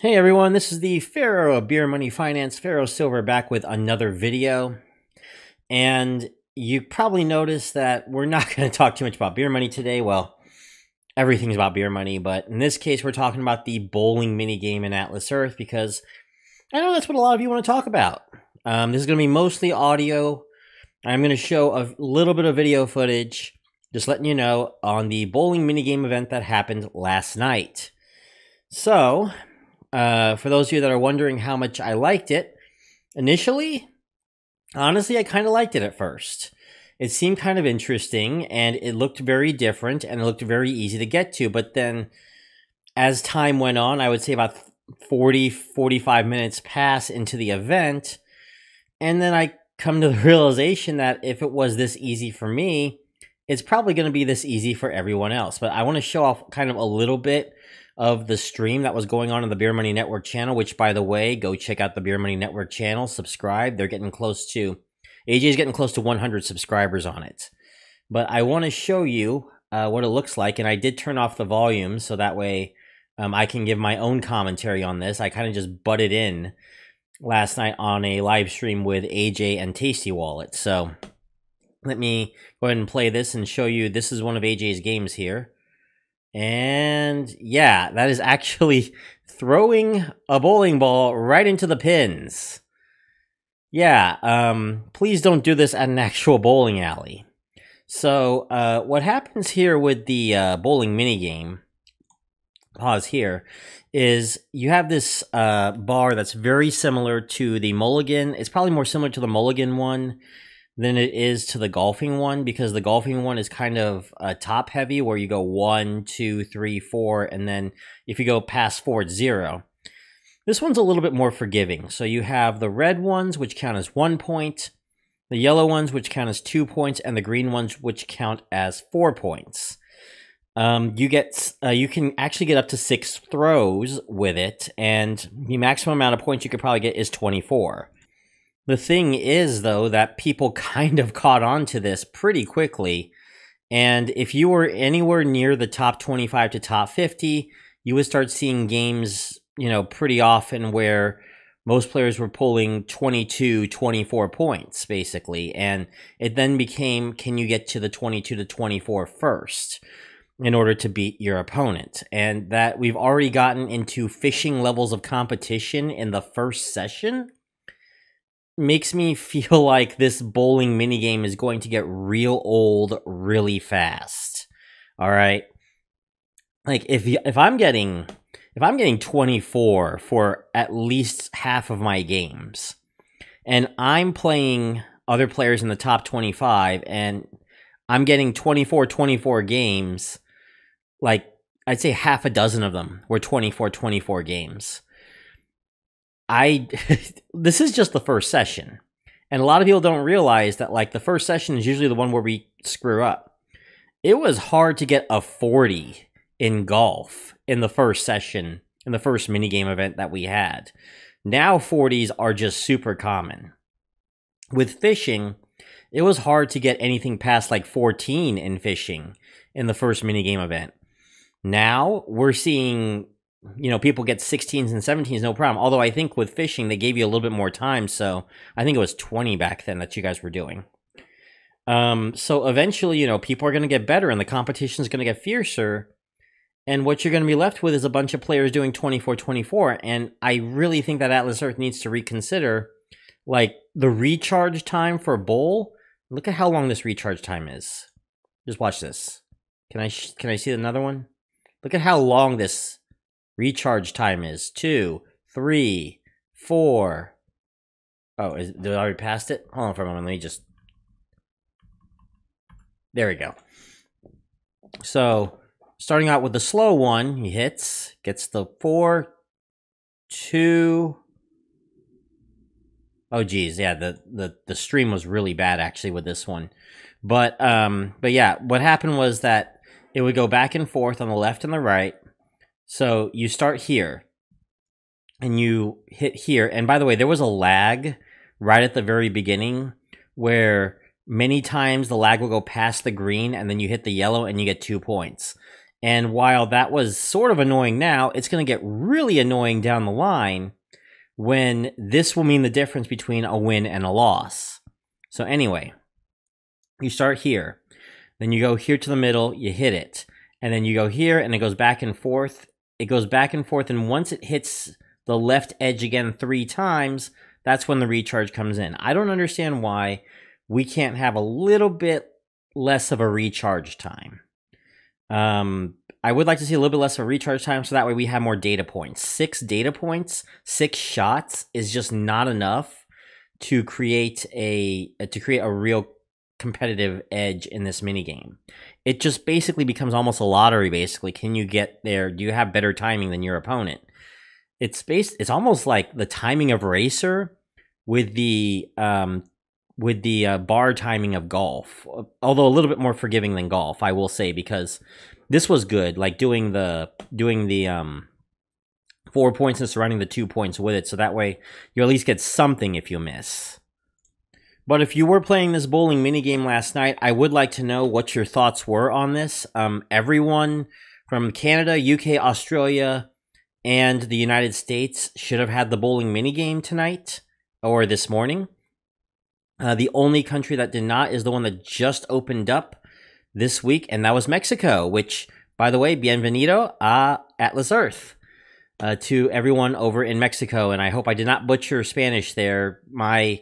Hey everyone, this is the Pharaoh of Beer Money Finance, Pharaoh Silver, back with another video. And you probably noticed that we're not going to talk too much about beer money today. Well, everything's about beer money, but in this case we're talking about the bowling mini game in Atlas Earth because I know that's what a lot of you want to talk about. This is going to be mostly audio. I'm going to show a little bit of video footage, just letting you know, on the bowling mini game event that happened last night. So for those of you that are wondering how much I liked it, initially, honestly, I kind of liked it at first. It seemed kind of interesting, and it looked very different, and it looked very easy to get to. But then, as time went on, I would say about 40, 45 minutes pass into the event, and then I come to the realization that if it was this easy for me, it's probably going to be this easy for everyone else. But I want to show off kind of a little bit of the stream that was going on the Beer Money Network channel, which, by the way, go check out the Beer Money Network channel, subscribe. They're getting close to, AJ's getting close to 100 subscribers on it. But I want to show you what it looks like, and I did turn off the volume so that way I can give my own commentary on this. I kind of just butted in last night on a live stream with AJ and TastyWallet. So let me go ahead and play this and show you. This is one of AJ's games here. And yeah, that is actually throwing a bowling ball right into the pins. Yeah, please don't do this at an actual bowling alley. So what happens here with the bowling minigame, pause here, is you have this bar that's very similar to the Mulligan. It's probably more similar to the Mulligan one than it is to the golfing one, because the golfing one is kind of top heavy, where you go 1, 2, 3, 4, and then if you go past 4, it's 0. This one's a little bit more forgiving. So you have the red ones, which count as 1 point, the yellow ones, which count as 2 points, and the green ones, which count as 4 points. You can actually get up to 6 throws with it, and the maximum amount of points you could probably get is 24. The thing is, though, that people kind of caught on to this pretty quickly, and if you were anywhere near the top 25 to top 50, you would start seeing games, you know, pretty often where most players were pulling 22, 24 points, basically, and it then became, can you get to the 22 to 24 first in order to beat your opponent? And that we've already gotten into fishing levels of competition in the first session makes me feel like this bowling minigame is going to get real old really fast. All right, like if I'm getting 24 for at least half of my games, and I'm playing other players in the top 25, and I'm getting 24 games, like I'd say half a dozen of them were 24 games. This is just the first session, and a lot of people don't realize that, like, the first session is usually the one where we screw up. It was hard to get a 40 in golf in the first session, in the first minigame event that we had. Now 40s are just super common. With fishing, it was hard to get anything past like 14 in fishing in the first minigame event. Now we're seeing, you know, people get 16s and 17s, no problem. Although I think with fishing, they gave you a little bit more time. So I think it was 20 back then that you guys were doing. So eventually, you know, people are going to get better and the competition is going to get fiercer. And what you're going to be left with is a bunch of players doing 24. And I really think that Atlas Earth needs to reconsider, like, the recharge time for bowl. Look at how long this recharge time is. Just watch this. Can I see another one? Look at how long this recharge time is. 2, 3, 4. Oh, did I already pass it? Hold on for a moment. Let me just, there we go. So starting out with the slow one, he hits, gets the 4, 2. Oh geez, yeah, the stream was really bad actually with this one. But yeah, what happened was that it would go back and forth on the left and the right. So you start here, and you hit here. And by the way, there was a lag right at the very beginning where many times the lag will go past the green, and then you hit the yellow, and you get 2 points. And while that was sort of annoying now, it's going to get really annoying down the line when this will mean the difference between a win and a loss. So anyway, you start here, then you go here to the middle, you hit it, and then you go here and it goes back and forth. It goes back and forth, and once it hits the left edge again 3 times, that's when the recharge comes in. I don't understand why we can't have a little bit less of a recharge time. I would like to see a little bit less of a recharge time, so that way we have more data points. 6 data points, 6 shots is just not enough to create a real competitive edge in this minigame. It just basically becomes almost a lottery, basically. Can you get there? Do you have better timing than your opponent? It's almost like the timing of Racer with the bar timing of golf, although a little bit more forgiving than golf, I will say, because this was good, like doing the 4 points and surrounding the 2 points with it, so that way you at least get something if you miss. But if you were playing this bowling minigame last night, I would like to know what your thoughts were on this. Everyone from Canada, UK, Australia, and the United States should have had the bowling minigame tonight or this morning. The only country that did not is the one that just opened up this week, and that was Mexico, which, by the way, bienvenido a Atlas Earth to everyone over in Mexico. And I hope I did not butcher Spanish there. My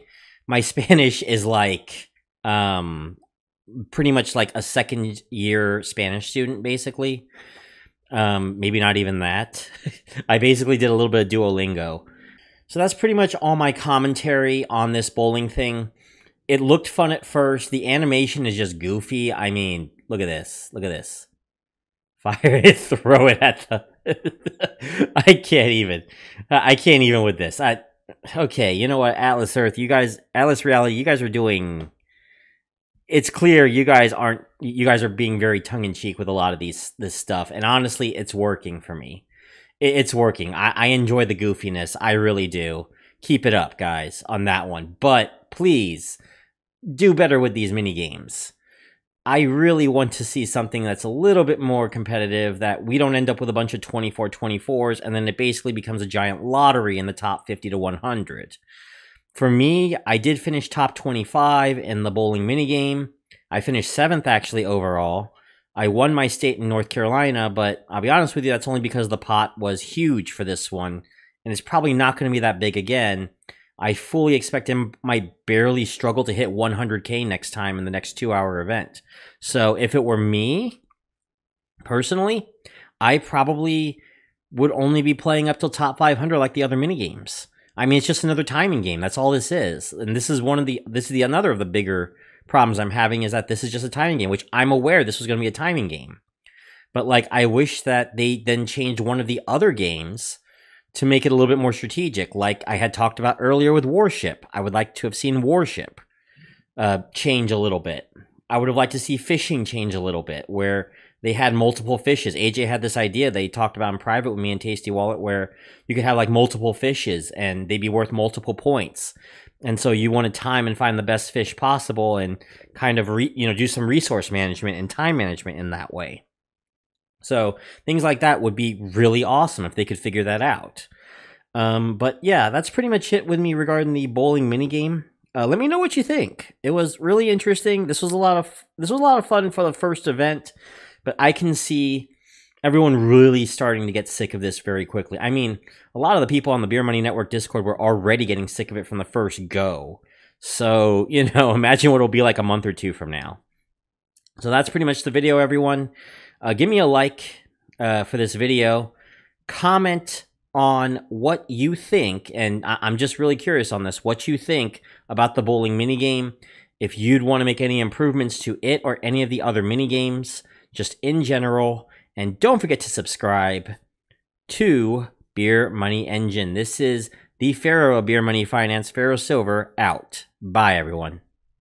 Spanish is like pretty much like a second-year Spanish student, basically. Maybe not even that. I basically did a little bit of Duolingo. So that's pretty much all my commentary on this bowling thing. It looked fun at first. The animation is just goofy. I mean, look at this. Look at this. Fire it, throw it at the... I can't even. I can't even with this. Okay, you know what, Atlas Earth, you guys, Atlas Reality, you guys are doing... It's clear you guys aren't... You guys are being very tongue-in-cheek with a lot of this stuff. And honestly, it's working for me. It's working. I enjoy the goofiness. I really do. Keep it up, guys, on that one. But please do better with these mini games. I really want to see something that's a little bit more competitive, that we don't end up with a bunch of 24-24s, and then it basically becomes a giant lottery in the top 50 to 100. For me, I did finish top 25 in the bowling minigame. I finished 7th, actually, overall. I won my state in North Carolina, but I'll be honest with you, that's only because the pot was huge for this one, and it's probably not going to be that big again. I fully expect him might barely struggle to hit 100K next time in the next 2-hour event. So if it were me, personally, I probably would only be playing up till top 500 like the other minigames. I mean, it's just another timing game. That's all this is. And this is another of the bigger problems I'm having, is that this is just a timing game, which I'm aware this was going to be a timing game. But like, I wish that they then changed one of the other games to make it a little bit more strategic. Like I had talked about earlier with Warship, I would like to have seen Warship change a little bit. I would have liked to see fishing change a little bit, where they had multiple fishes. AJ had this idea they talked about in private with me and TastyWallet, where you could have like multiple fishes and they'd be worth multiple points. And so you want to time and find the best fish possible, and kind of do some resource management and time management in that way. So things like that would be really awesome if they could figure that out. But yeah, that's pretty much it with me regarding the bowling minigame. Let me know what you think. It was really interesting. This was a lot of fun for the first event, but I can see everyone really starting to get sick of this very quickly. I mean, a lot of the people on the Beer Money Network Discord were already getting sick of it from the first go. So, you know, imagine what it'll be like a month or two from now. So that's pretty much the video, everyone. Give me a like for this video. Comment on what you think, and I'm just really curious on this, what you think about the bowling minigame, if you'd want to make any improvements to it or any of the other minigames, just in general. And don't forget to subscribe to Beer Money Engine. This is the Pharaoh of Beer Money Finance, Pharaoh Silver, out. Bye, everyone.